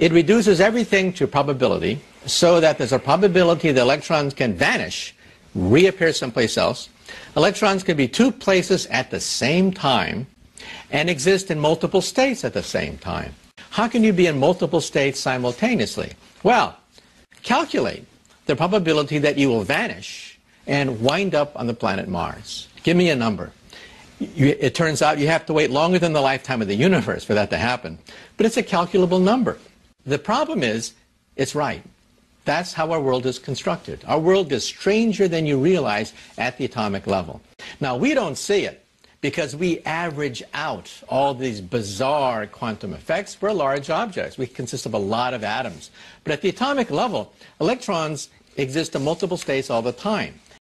It reduces everything to probability so that there's a probability the electrons can vanish, reappear someplace else. Electrons can be two places at the same time and exist in multiple states at the same time. How can you be in multiple states simultaneously? Well, calculate the probability that you will vanish and wind up on the planet Mars. Give me a number. It turns out you have to wait longer than the lifetime of the universe for that to happen, but it's a calculable number. The problem is, it's right. That's how our world is constructed. Our world is stranger than you realize at the atomic level. Now, we don't see it because we average out all these bizarre quantum effects. We're large objects. We consist of a lot of atoms. But at the atomic level, electrons exist in multiple states all the time.